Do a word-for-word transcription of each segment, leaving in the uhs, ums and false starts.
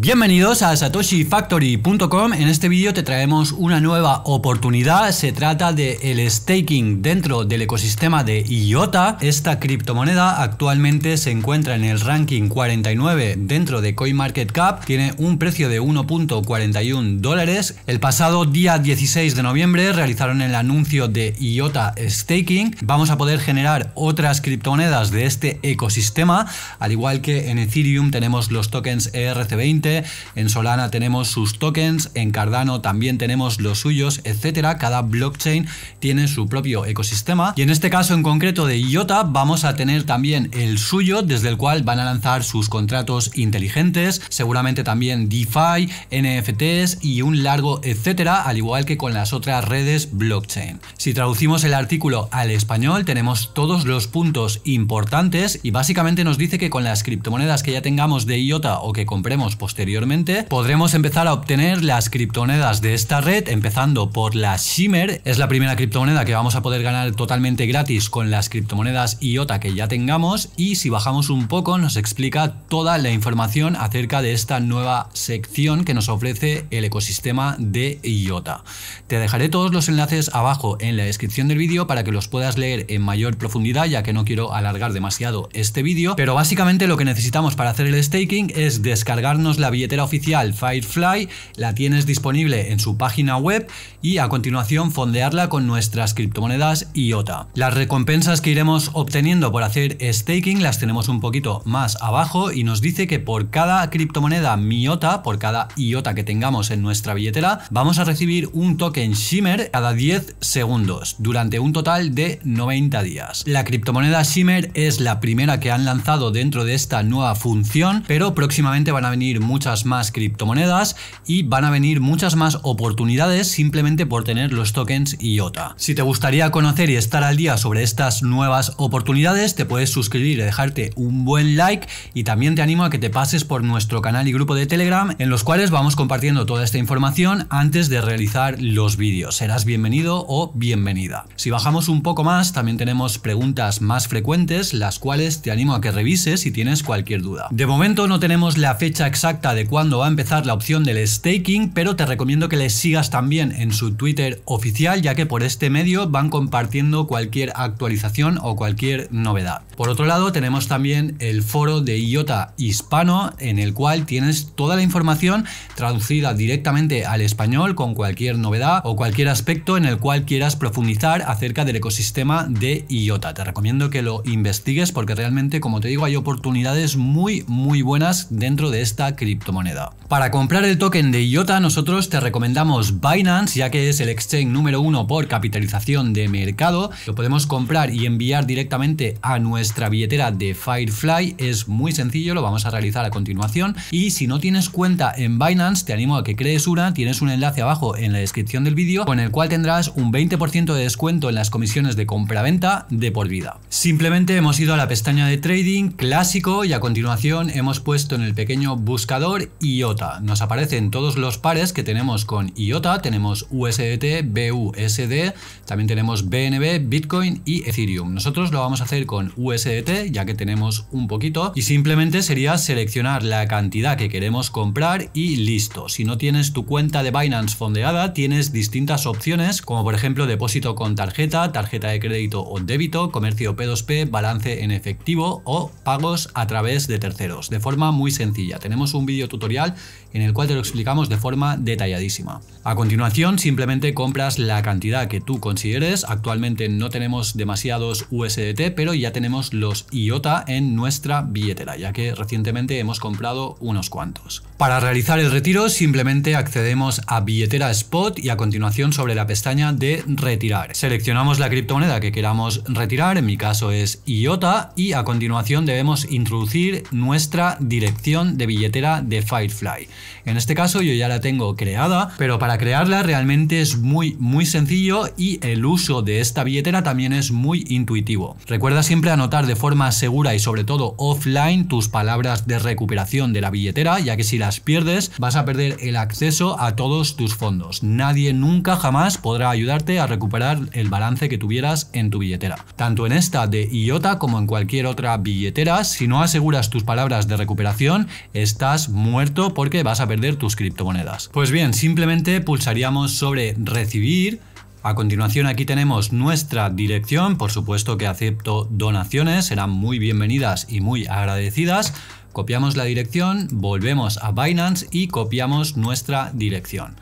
Bienvenidos a satoshi factory punto com. En este vídeo te traemos una nueva oportunidad. Se trata del staking dentro del ecosistema de I O T A. Esta criptomoneda actualmente se encuentra en el ranking cuarenta y nueve dentro de CoinMarketCap. Tiene un precio de uno punto cuarenta y uno dólares. El pasado día dieciséis de noviembre realizaron el anuncio de I O T A Staking. Vamos a poder generar otras criptomonedas de este ecosistema. Al igual que en Ethereum tenemos los tokens E R C veinte. En Solana tenemos sus tokens, en Cardano también tenemos los suyos, etcétera. Cada blockchain tiene su propio ecosistema y en este caso en concreto de I O T A vamos a tener también el suyo, desde el cual van a lanzar sus contratos inteligentes, seguramente también DeFi, N F Ts y un largo etcétera, al igual que con las otras redes blockchain. Si traducimos el artículo al español tenemos todos los puntos importantes y básicamente nos dice que con las criptomonedas que ya tengamos de I O T A o que compremos posteriormente Posteriormente podremos empezar a obtener las criptomonedas de esta red, empezando por la Shimmer. Es la primera criptomoneda que vamos a poder ganar totalmente gratis con las criptomonedas I O T A que ya tengamos, y si bajamos un poco nos explica toda la información acerca de esta nueva sección que nos ofrece el ecosistema de I O T A. Te dejaré todos los enlaces abajo en la descripción del vídeo para que los puedas leer en mayor profundidad, ya que no quiero alargar demasiado este vídeo, pero básicamente lo que necesitamos para hacer el staking es descargarnos la La billetera oficial Firefly, la tienes disponible en su página web, y a continuación fondearla con nuestras criptomonedas I O T A. Las recompensas que iremos obteniendo por hacer staking las tenemos un poquito más abajo y nos dice que por cada criptomoneda miota, por cada I O T A que tengamos en nuestra billetera, vamos a recibir un token Shimmer cada diez segundos durante un total de noventa días. La criptomoneda Shimmer es la primera que han lanzado dentro de esta nueva función, pero próximamente van a venir muchos muchas más criptomonedas y van a venir muchas más oportunidades simplemente por tener los tokens I O T A. Si te gustaría conocer y estar al día sobre estas nuevas oportunidades, te puedes suscribir y dejarte un buen like, y también te animo a que te pases por nuestro canal y grupo de Telegram, en los cuales vamos compartiendo toda esta información antes de realizar los vídeos. Serás bienvenido o bienvenida. Si bajamos un poco más también tenemos preguntas más frecuentes, las cuales te animo a que revises si tienes cualquier duda. De momento no tenemos la fecha exacta de cuándo va a empezar la opción del staking, pero te recomiendo que les sigas también en su Twitter oficial, ya que por este medio van compartiendo cualquier actualización o cualquier novedad. Por otro lado tenemos también el foro de I O T A hispano, en el cual tienes toda la información traducida directamente al español con cualquier novedad o cualquier aspecto en el cual quieras profundizar acerca del ecosistema de I O T A. Te recomiendo que lo investigues porque realmente, como te digo, hay oportunidades muy muy buenas dentro de esta criptomoneda. Moneda. Para comprar el token de I O T A nosotros te recomendamos Binance, ya que es el exchange número uno por capitalización de mercado. Lo podemos comprar y enviar directamente a nuestra billetera de Firefly. Es muy sencillo, lo vamos a realizar a continuación. Y si no tienes cuenta en Binance te animo a que crees una. Tienes un enlace abajo en la descripción del vídeo con el cual tendrás un veinte por ciento de descuento en las comisiones de compra-venta de por vida. Simplemente hemos ido a la pestaña de trading clásico y a continuación hemos puesto en el pequeño buscador I O T A. Nos aparecen todos los pares que tenemos con I O T A. Tenemos U S D T, B U S D, también tenemos B N B, Bitcoin y Ethereum. Nosotros lo vamos a hacer con U S D T, ya que tenemos un poquito, y simplemente sería seleccionar la cantidad que queremos comprar y listo. Si no tienes tu cuenta de Binance fondeada, tienes distintas opciones, como por ejemplo depósito con tarjeta, tarjeta de crédito o débito, comercio P dos P, balance en efectivo o pagos a través de terceros. De forma muy sencilla. Tenemos un vídeo tutorial en el cual te lo explicamos de forma detalladísima. A continuación simplemente compras la cantidad que tú consideres. Actualmente no tenemos demasiados U S D T, pero ya tenemos los I O T A en nuestra billetera, ya que recientemente hemos comprado unos cuantos. Para realizar el retiro simplemente accedemos a billetera spot y a continuación sobre la pestaña de retirar seleccionamos la criptomoneda que queramos retirar. En mi caso es I O T A, y a continuación debemos introducir nuestra dirección de billetera de Firefly. En este caso yo ya la tengo creada, pero para crearla realmente es muy muy sencillo y el uso de esta billetera también es muy intuitivo. Recuerda siempre anotar de forma segura y sobre todo offline tus palabras de recuperación de la billetera, ya que si las pierdes vas a perder el acceso a todos tus fondos. Nadie nunca jamás podrá ayudarte a recuperar el balance que tuvieras en tu billetera, tanto en esta de I O T A como en cualquier otra billetera. Si no aseguras tus palabras de recuperación estás estás muerto porque vas a perder tus criptomonedas. Pues bien, simplemente pulsaríamos sobre recibir. A continuación aquí tenemos nuestra dirección, por supuesto que acepto donaciones, serán muy bienvenidas y muy agradecidas. Copiamos la dirección, volvemos a Binance y copiamos nuestra dirección.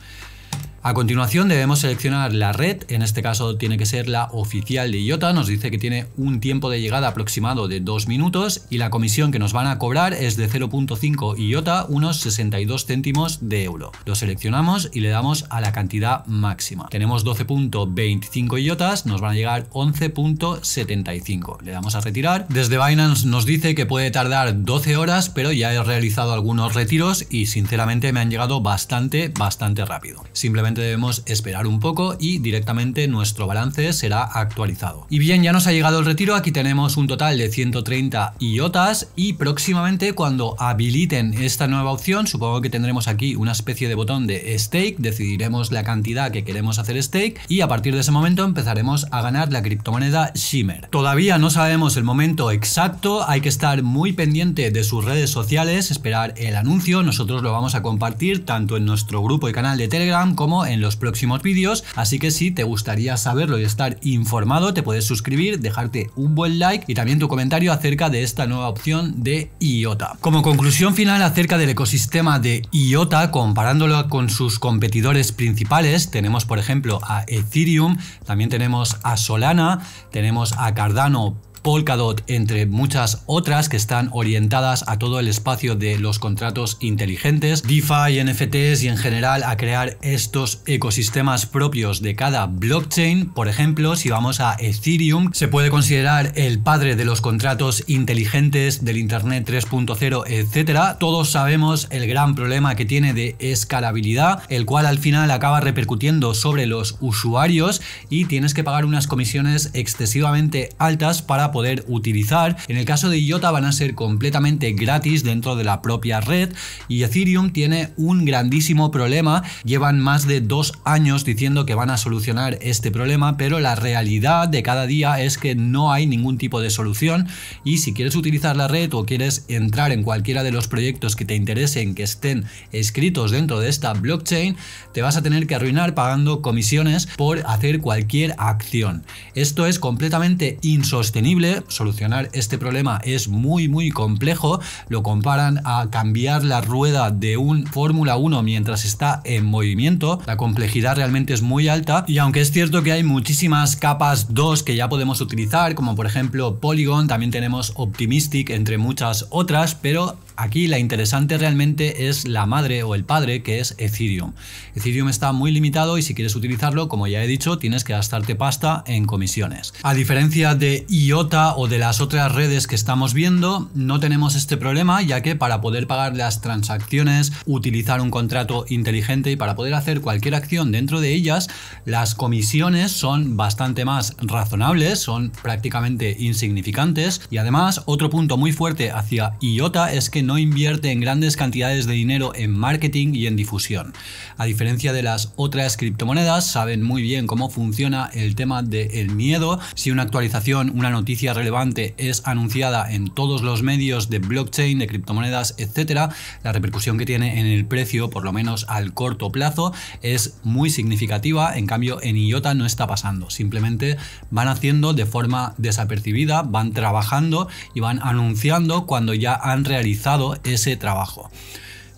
A continuación debemos seleccionar la red, en este caso tiene que ser la oficial de I O T A, nos dice que tiene un tiempo de llegada aproximado de dos minutos y la comisión que nos van a cobrar es de cero punto cinco I O T A, unos sesenta y dos céntimos de euro. Lo seleccionamos y le damos a la cantidad máxima. Tenemos doce punto veinticinco I O T A, nos van a llegar once punto setenta y cinco. Le damos a retirar. Desde Binance nos dice que puede tardar doce horas, pero ya he realizado algunos retiros y sinceramente me han llegado bastante, bastante rápido. Simplemente debemos esperar un poco y directamente nuestro balance será actualizado. Y bien, ya nos ha llegado el retiro, aquí tenemos un total de ciento treinta I O T A y próximamente cuando habiliten esta nueva opción, supongo que tendremos aquí una especie de botón de stake, decidiremos la cantidad que queremos hacer stake y a partir de ese momento empezaremos a ganar la criptomoneda Shimmer. Todavía no sabemos el momento exacto, hay que estar muy pendiente de sus redes sociales, esperar el anuncio, nosotros lo vamos a compartir tanto en nuestro grupo y canal de Telegram como en los próximos vídeos, así que si te gustaría saberlo y estar informado te puedes suscribir, dejarte un buen like y también tu comentario acerca de esta nueva opción de I O T A. Como conclusión final acerca del ecosistema de I O T A, comparándolo con sus competidores principales, tenemos por ejemplo a Ethereum, también tenemos a Solana, tenemos a Cardano, Polkadot, entre muchas otras que están orientadas a todo el espacio de los contratos inteligentes, DeFi, N F Ts y en general a crear estos ecosistemas propios de cada blockchain. Por ejemplo, si vamos a Ethereum, se puede considerar el padre de los contratos inteligentes del Internet tres punto cero, etcétera. Todos sabemos el gran problema que tiene de escalabilidad, el cual al final acaba repercutiendo sobre los usuarios y tienes que pagar unas comisiones excesivamente altas para poder poder utilizar. En el caso de I O T A van a ser completamente gratis dentro de la propia red y Ethereum tiene un grandísimo problema. Llevan más de dos años diciendo que van a solucionar este problema, pero la realidad de cada día es que no hay ningún tipo de solución y si quieres utilizar la red o quieres entrar en cualquiera de los proyectos que te interesen que estén escritos dentro de esta blockchain, te vas a tener que arruinar pagando comisiones por hacer cualquier acción. Esto es completamente insostenible. Solucionar este problema es muy muy complejo, lo comparan a cambiar la rueda de un Fórmula uno mientras está en movimiento, la complejidad realmente es muy alta y aunque es cierto que hay muchísimas capas dos que ya podemos utilizar, como por ejemplo Polygon, también tenemos Optimistic entre muchas otras, pero aquí la interesante realmente es la madre o el padre, que es Ethereum. Ethereum está muy limitado y si quieres utilizarlo, como ya he dicho, tienes que gastarte pasta en comisiones. A diferencia de I O T A o de las otras redes que estamos viendo, no tenemos este problema, ya que para poder pagar las transacciones, utilizar un contrato inteligente y para poder hacer cualquier acción dentro de ellas, las comisiones son bastante más razonables, son prácticamente insignificantes y además otro punto muy fuerte hacia I O T A es que no invierte en grandes cantidades de dinero en marketing y en difusión. A diferencia de las otras criptomonedas, saben muy bien cómo funciona el tema del miedo. Si una actualización, una noticia relevante es anunciada en todos los medios de blockchain, de criptomonedas, etcétera, la repercusión que tiene en el precio, por lo menos al corto plazo, es muy significativa. En cambio, en I O T A no está pasando. Simplemente van haciendo de forma desapercibida, van trabajando y van anunciando cuando ya han realizado ese trabajo.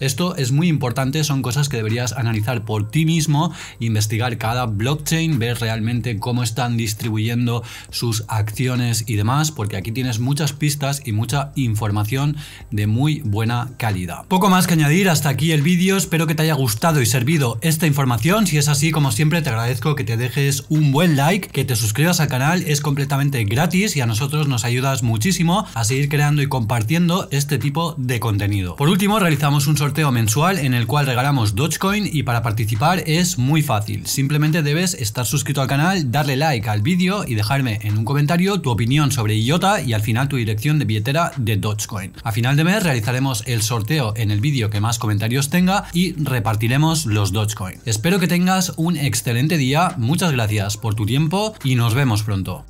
Esto es muy importante, son cosas que deberías analizar por ti mismo, investigar cada blockchain, ver realmente cómo están distribuyendo sus acciones y demás, porque aquí tienes muchas pistas y mucha información de muy buena calidad. Poco más que añadir, hasta aquí el vídeo, espero que te haya gustado y servido esta información, si es así, como siempre te agradezco que te dejes un buen like, que te suscribas al canal, es completamente gratis y a nosotros nos ayudas muchísimo a seguir creando y compartiendo este tipo de contenido. Por último, realizamos un sorteo sorteo mensual en el cual regalamos Dogecoin y para participar es muy fácil, simplemente debes estar suscrito al canal, darle like al vídeo y dejarme en un comentario tu opinión sobre I O T A y al final tu dirección de billetera de Dogecoin. A final de mes realizaremos el sorteo en el vídeo que más comentarios tenga y repartiremos los Dogecoin. Espero que tengas un excelente día, muchas gracias por tu tiempo y nos vemos pronto.